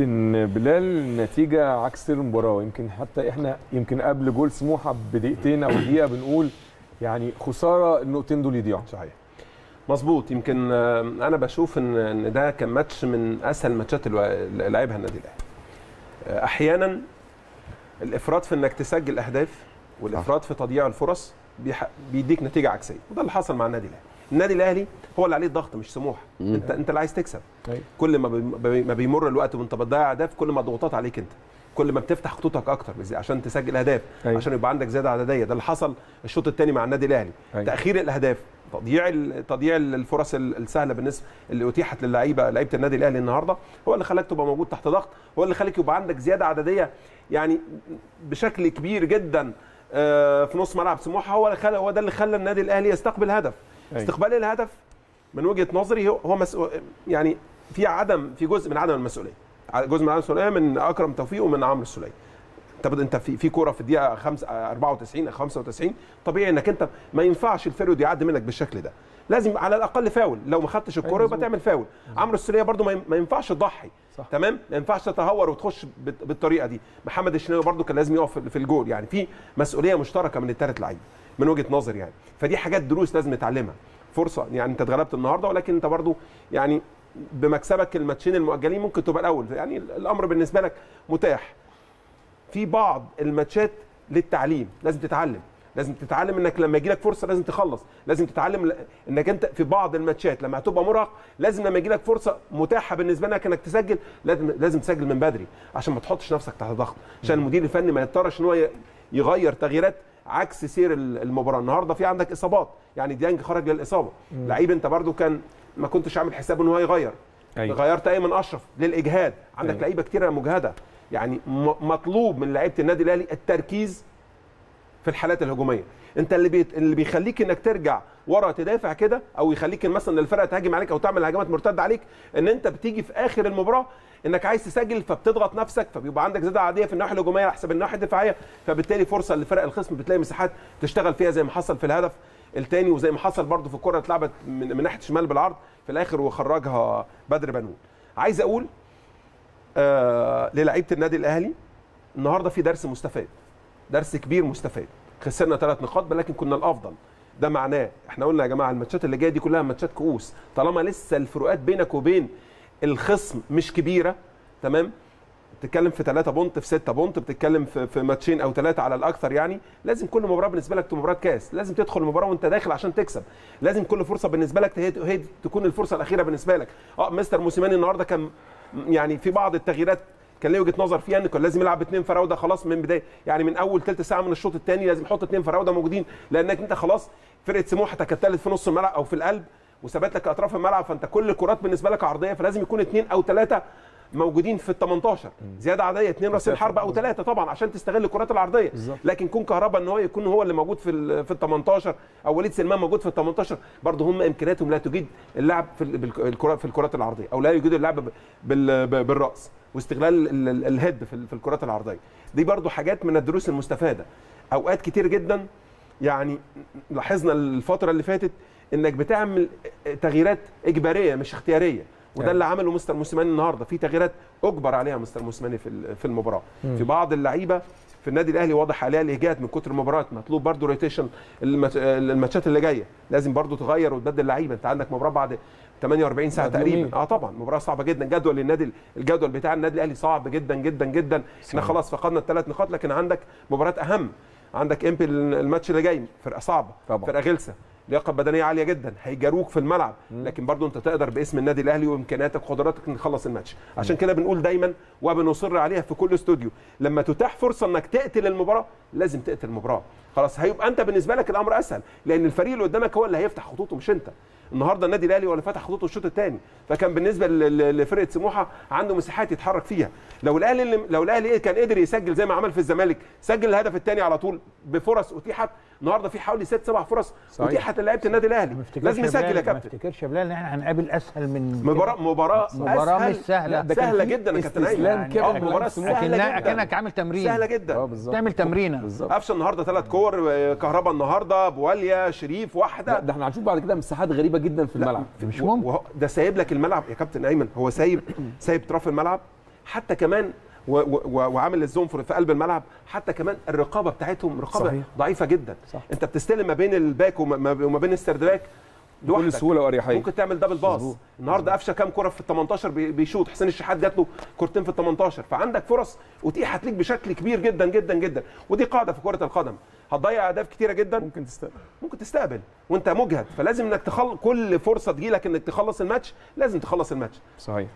ان بلال نتيجه عكس سير المباراه، ويمكن حتى احنا يمكن قبل جول سموحه بدقيقتين او دقيقه بنقول يعني خساره النقطتين دول يضيعوا. صحيح مظبوط. يمكن انا بشوف ان ده كان ماتش من اسهل ماتشات اللي لعبها النادي الاهلي. احيانا الافراط في انك تسجل اهداف والافراط في تضييع الفرص بيديك نتيجه عكسيه، وده اللي حصل مع النادي الاهلي. النادي الاهلي هو اللي عليه الضغط مش سموحه. انت اللي عايز تكسب. كل ما بيمر الوقت وانت بتضيع اهداف كل ما الضغوطات عليك انت، كل ما بتفتح خطوطك اكتر عشان تسجل اهداف، عشان يبقى عندك زياده عدديه. ده اللي حصل الشوط الثاني مع النادي الاهلي. تاخير الاهداف، تضييع الفرص السهله بالنسبه اللي اتيحت للعيبه النادي الاهلي النهارده، هو اللي خلاك تبقى موجود تحت ضغط، هو اللي خلاك يبقى عندك زياده عدديه يعني بشكل كبير جدا في نص ملعب سموحه. هو ده اللي خلى النادي الاهلي يستقبل هدف. استقبال الهدف من وجهه نظري هو يعني في جزء من عدم المسؤوليه، من اكرم توفيق ومن عمرو السوليه. انت في كوره في الدقيقه 94 95 طبيعي انك انت ما ينفعش الفريق يعدي منك بالشكل ده، لازم على الاقل فاول، لو ما خدتش الكوره يبقى تعمل فاول. عمرو السوليه برده ما ينفعش تضحي، تمام، ما ينفعش تتهور وتخش بالطريقه دي. محمد الشناوي برده كان لازم يقف في الجول. يعني في مسؤوليه مشتركه من الثلاث لعيبه من وجهه نظري يعني، فدي حاجات دروس لازم نتعلمها. فرصه يعني انت اتغلبت النهارده، ولكن انت برده يعني بمكسبك الماتشين المؤجلين ممكن تبقى الاول، يعني الامر بالنسبه لك متاح. في بعض الماتشات للتعليم، لازم تتعلم، انك لما يجي لك فرصه لازم تخلص، لازم تتعلم انك انت في بعض الماتشات لما هتبقى مرهق لازم لما يجي لك فرصه متاحه بالنسبه لك انك تسجل لازم تسجل من بدري عشان ما تحطش نفسك تحت ضغط، عشان المدير الفني ما يضطرش ان هو يغير تغييرات عكس سير المباراه. النهارده في عندك اصابات، يعني ديانج خرج للاصابه، لعيب انت برده كان ما كنتش عامل حساب ان هو يغير. غيرت ايمن اشرف للاجهاد، عندك لعيبه كتيره مجهده. يعني مطلوب من لعيبه النادي الاهلي التركيز في الحالات الهجوميه. انت اللي بيخليك انك ترجع ورا تدافع كده، او يخليك مثلا الفرقه تهاجم عليك او تعمل هجمات مرتده عليك، ان انت بتيجي في اخر المباراه انك عايز تسجل فبتضغط نفسك، فبيبقى عندك زياده عاديه في الناحيه الهجوميه على حساب الناحيه الدفاعيه، فبالتالي فرصه لفرق الخصم، بتلاقي مساحات تشتغل فيها زي ما حصل في الهدف الثاني، وزي ما حصل برده في الكره اللي اتلعبت من ناحيه شمال بالعرض في الاخر وخرجها بدر بنون. عايز اقول للاعيبه النادي الاهلي النهارده في درس مستفاد، درس كبير مستفاد. خسرنا 3 نقاط ولكن كنا الافضل. ده معناه احنا قلنا يا جماعه الماتشات اللي جايه دي كلها ماتشات كؤوس، طالما لسه الفروقات بينك وبين الخصم مش كبيره، تمام، بتتكلم في 3 بونت في 6 بونت، بتتكلم في ماتشين او 3 على الاكثر. يعني لازم كل مباراه بالنسبه لك تبقى مباراه كاس، لازم تدخل المباراه وانت داخل عشان تكسب، لازم كل فرصه بالنسبه لك هي تكون الفرصه الاخيره بالنسبه لك. مستر موسيماني النهارده كان يعني في بعض التغييرات كان ليه وجهه نظر فيها، ان كان لازم يلعب 2 فراوده خلاص من بدايه، يعني من اول ثلث ساعه من الشوط الثاني لازم يحط 2 فراوده موجودين، لانك انت خلاص فرقه سموحه تكتلت في نص الملعب او في القلب وثبت لك اطراف الملعب، فانت كل الكرات بالنسبه لك عرضيه، فلازم يكون 2 أو 3 موجودين في ال 18 زياده عاديه، 2 راس الحربه أو 3 طبعا عشان تستغل الكرات العرضيه. لكن كون كهربا ان هو يكون هو اللي موجود في ال 18 او وليد سلمان موجود في ال 18 برضه، هم امكانياتهم لا تجيد اللعب في الكرات العرضيه، او لا يجيد اللعب بالراس واستغلال الهيد في الكرات العرضيه. دي برضه حاجات من الدروس المستفاده. اوقات كتير جدا يعني لاحظنا الفتره اللي فاتت انك بتعمل تغييرات اجباريه مش اختياريه، وده اللي عمله مستر موسيماني النهارده. في تغييرات اجبر عليها مستر موسيماني في المباراه. في بعض اللعيبه في النادي الاهلي واضح عليها الاجهاد من كتر المباريات، مطلوب برده روتيشن. الماتشات اللي جايه لازم برده تغير وتبدل لعيبه، انت عندك مباراه بعد 48 ساعه تقريبا. طبعا مباراه صعبه جدا. جدول النادي الجدول بتاع النادي الاهلي صعب جدا جدا جدا. احنا خلاص فقدنا ال3 نقاط، لكن عندك مباراه اهم، عندك امبي الماتش اللي جاي، فرقه صعبه طبعا. فرقه غلسه، لياقه بدنيه عاليه جدا، هيجاروك في الملعب، لكن برضو انت تقدر باسم النادي الاهلي وامكانياتك وقدراتك نخلص الماتش. عشان كده بنقول دايما وبنصر عليها في كل استوديو، لما تتاح فرصه انك تقتل المباراه لازم تقتل المباراه. خلاص هيبقى انت بالنسبه لك الامر اسهل، لان الفريق اللي قدامك هو اللي هيفتح خطوطه مش انت. النهارده النادي الاهلي ولا فتح خطوطه الشوط الثاني، فكان بالنسبه لفرقه سموحه عنده مساحات يتحرك فيها. لو الاهلي كان قدر يسجل زي ما عمل في الزمالك، سجل الهدف الثاني على طول بفرص اتيحت. النهارده في حوالي 6 7 فرص اتيحت للاعيبه النادي الاهلي، لازم يسجل يا كابتن. ما افتكرش يا بلال ان احنا هنقابل اسهل من مباراه مش سهله، ده سهله جدا يا كابتن ايمن. مباراه سهله جدا، كانك عامل تمرين سهله جدا، بتعمل تمرينه قفشه. النهارده 3 كور، كهربا النهارده، بواليا، شريف، واحده. ده احنا هنشوف بعد كده مساحات غريبه جدا في الملعب مش ممكن. ده سايب لك الملعب يا كابتن ايمن، هو سايب طرف الملعب حتى كمان وعامل الزنفر في قلب الملعب، حتى كمان الرقابه بتاعتهم رقابه صحيح. ضعيفه جدا صح. انت بتستلم ما بين الباك وما بين السرد باك بكل سهوله واريحيه، ممكن تعمل دبل باص. النهارده قفشه كام كره في ال 18 بيشوط، حسين الشحات جات له كورتين في ال 18، فعندك فرص اتيحت ليك بشكل كبير جدا جدا جدا، ودي قاعده في كره القدم، هتضيع اهداف كتيره جدا ممكن تستقبل وانت مجهد، فلازم انك كل فرصه تجيلك انك تخلص الماتش لازم تخلص الماتش صحيح.